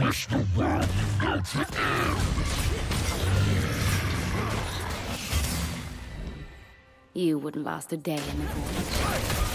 wish the world would go to end. You wouldn't last a day in the void.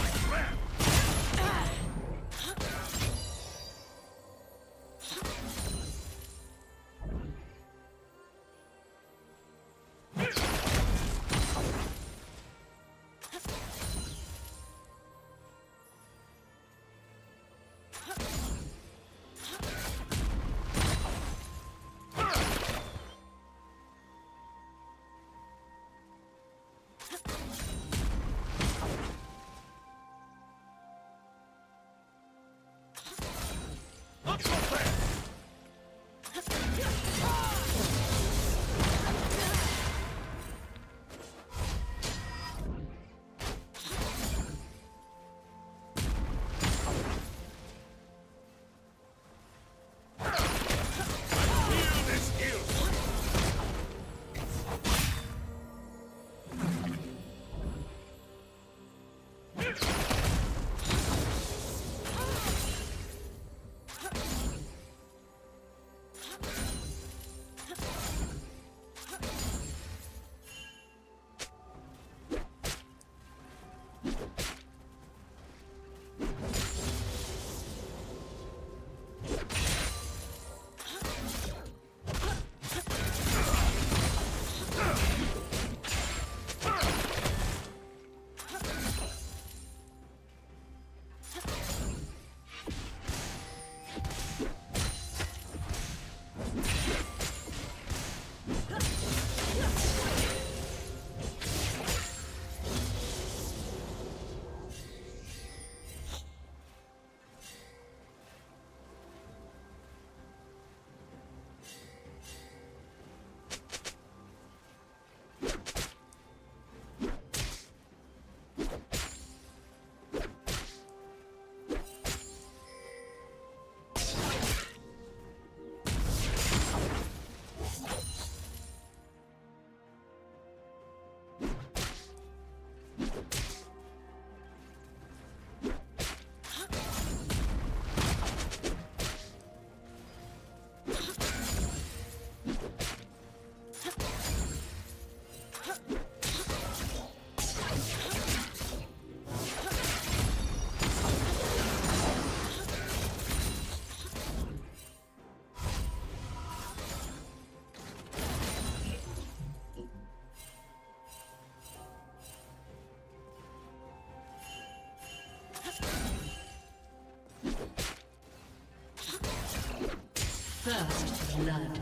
First blood.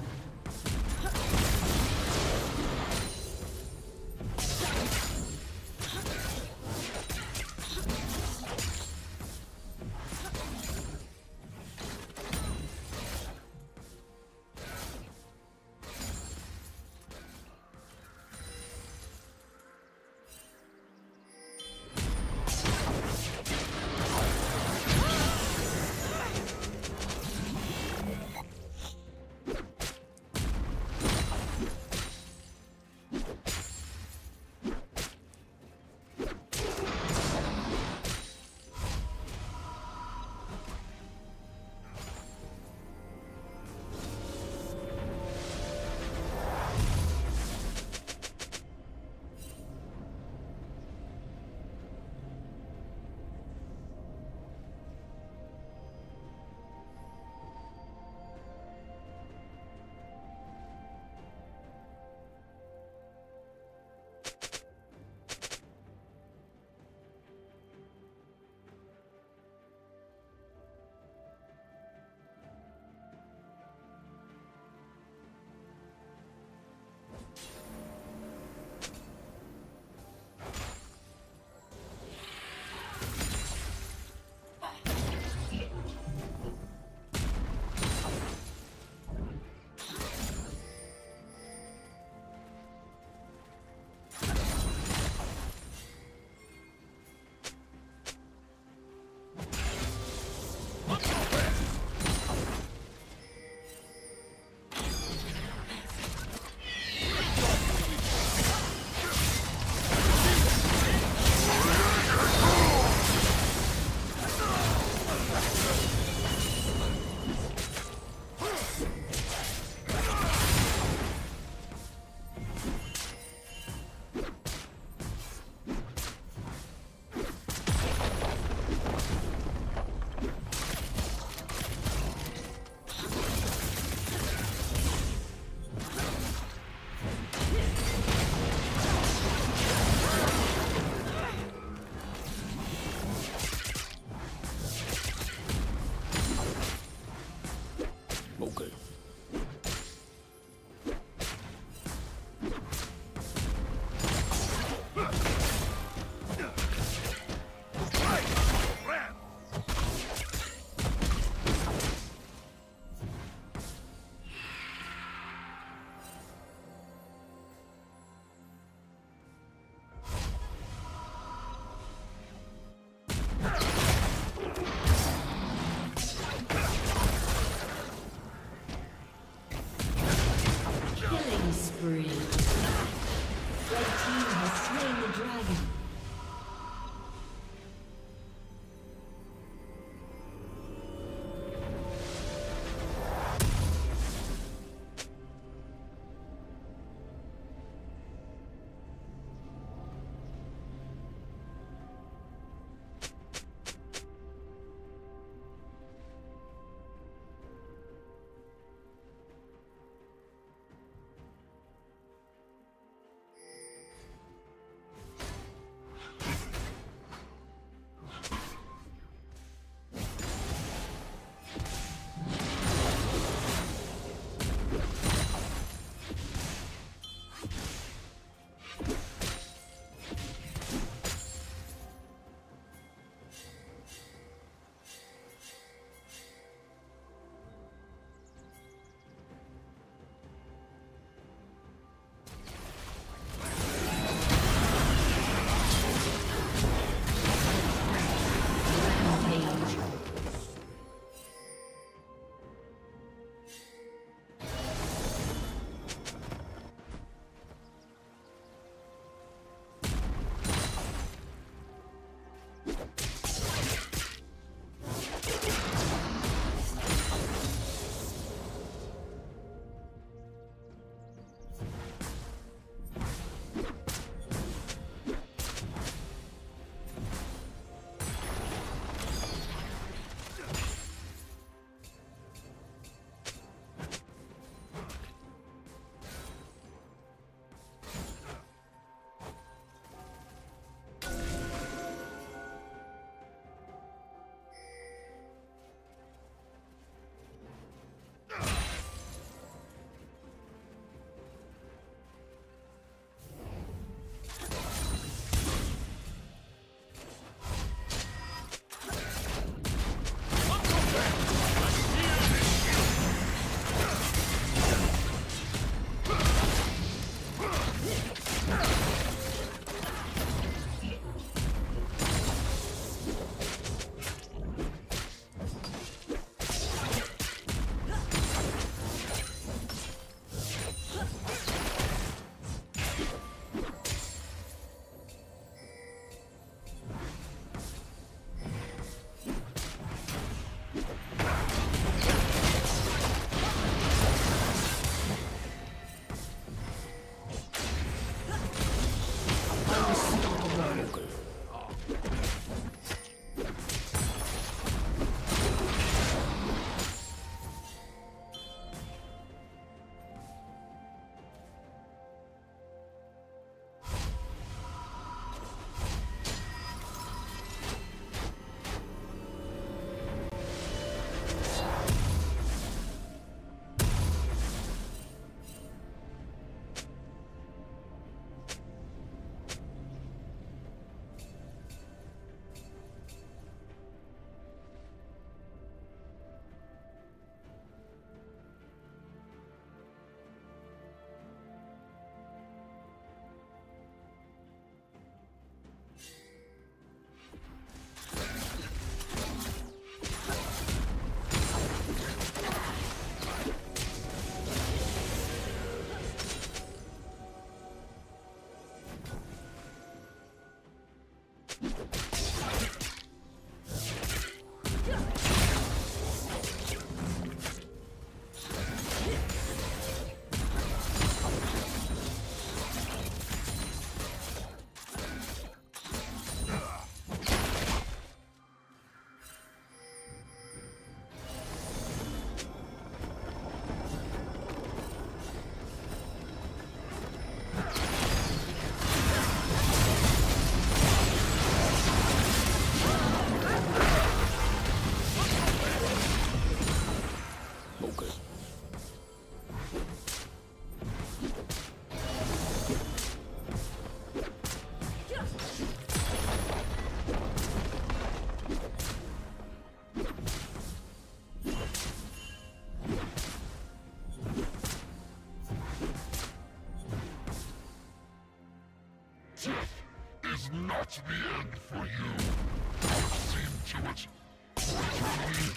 That's the end for you. I've seen to it. Fortunately,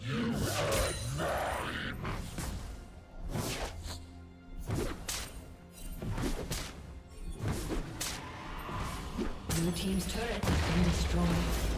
you had mine. Blue team's turret has been destroyed.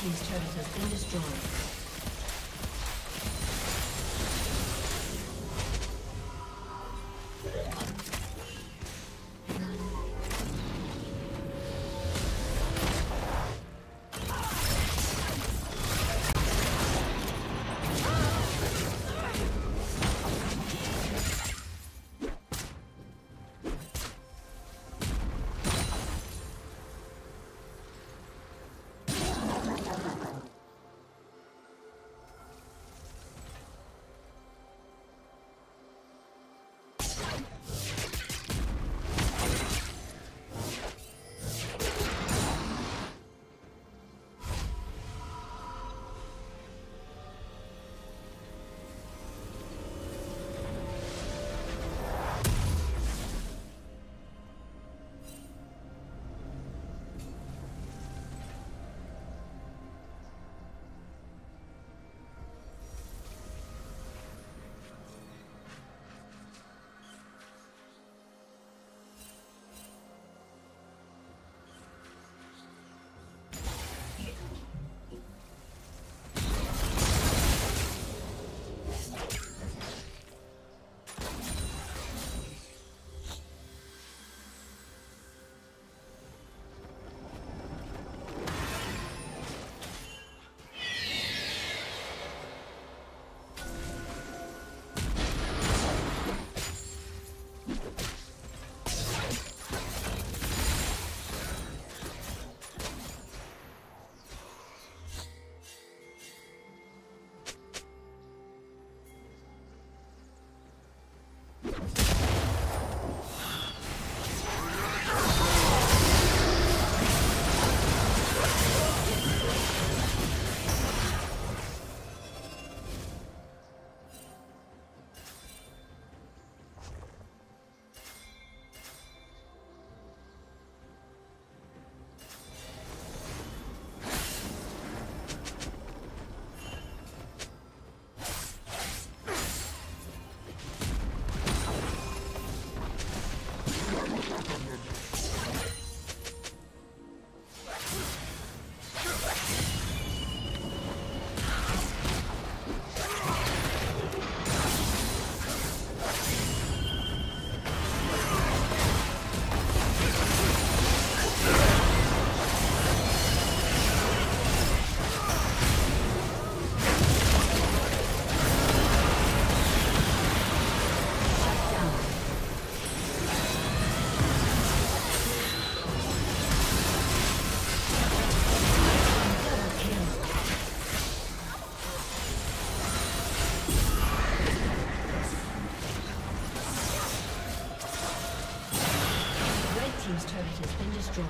These turrets have been destroyed. team's turret has been destroyed.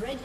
Red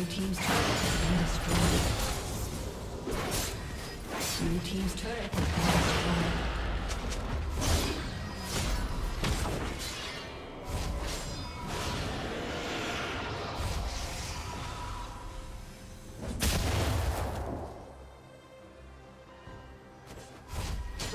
Blue team's turret has been destroyed. Blue team's turret has been destroyed.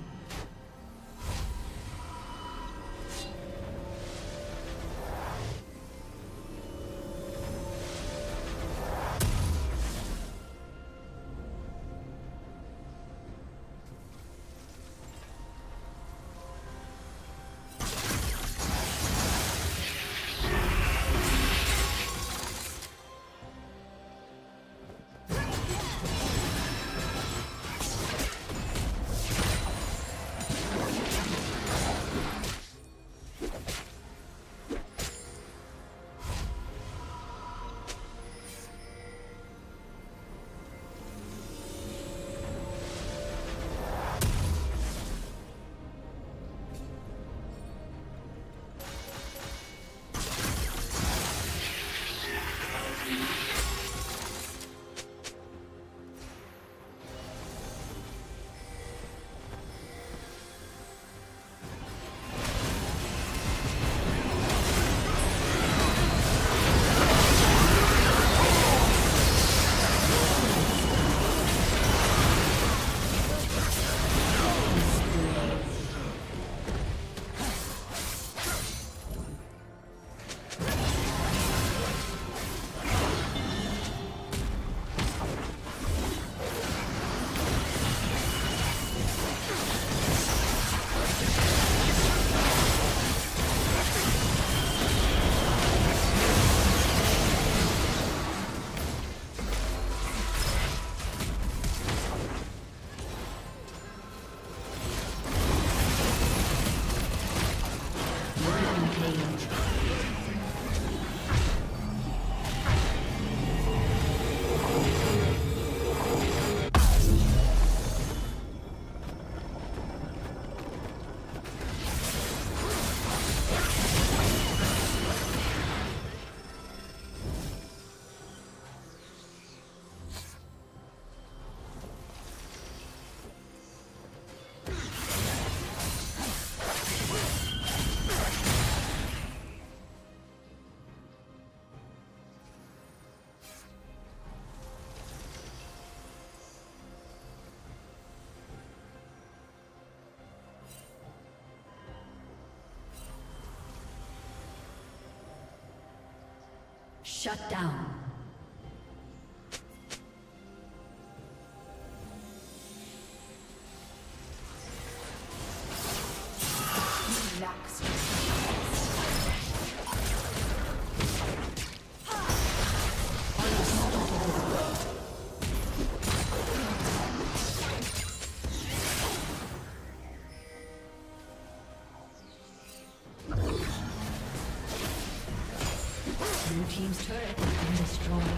Shut down. Team's turret has been destroyed.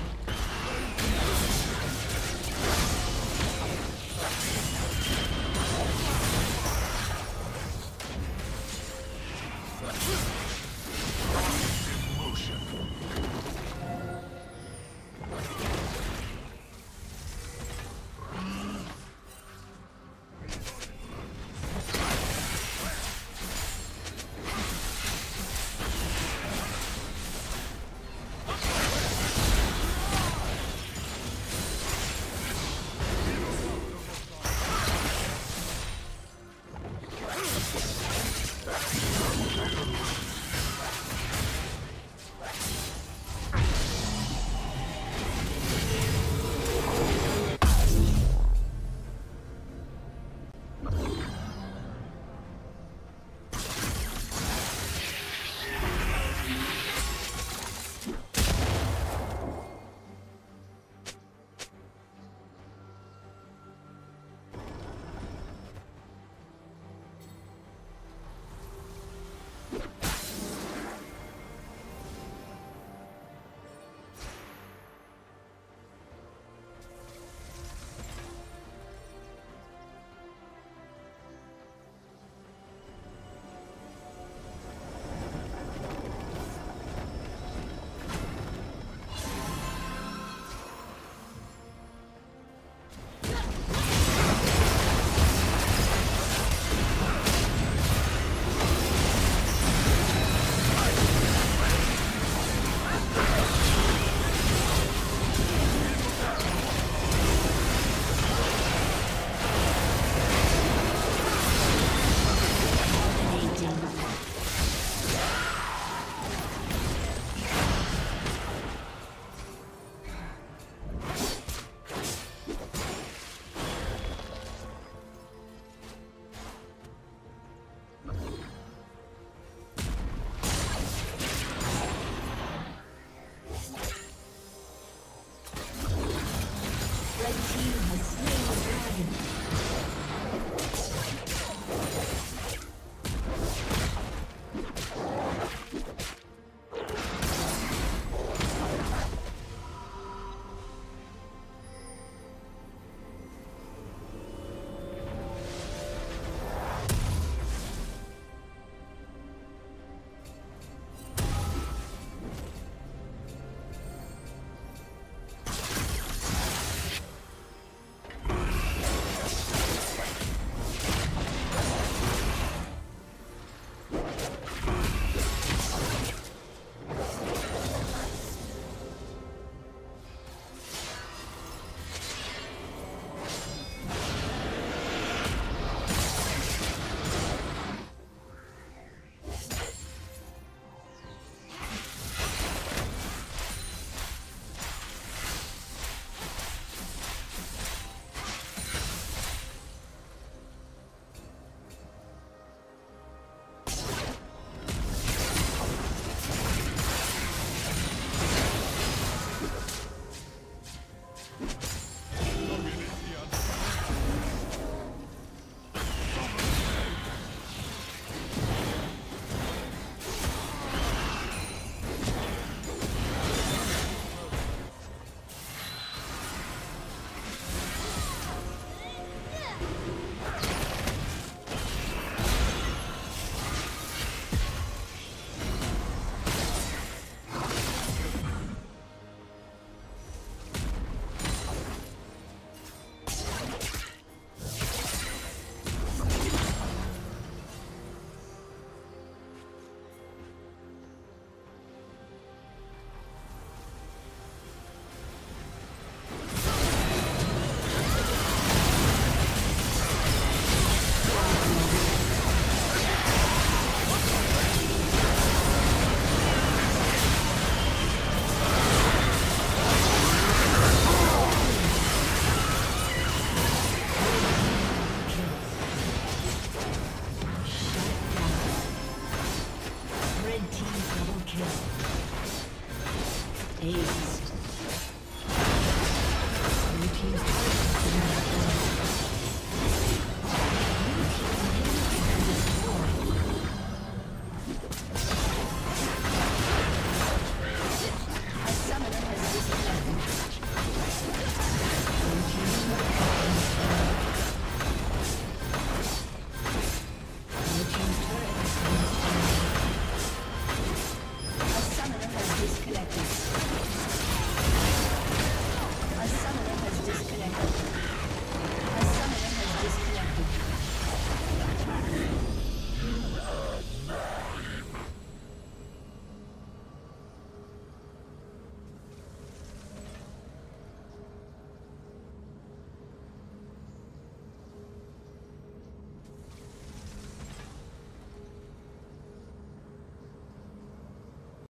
Ace.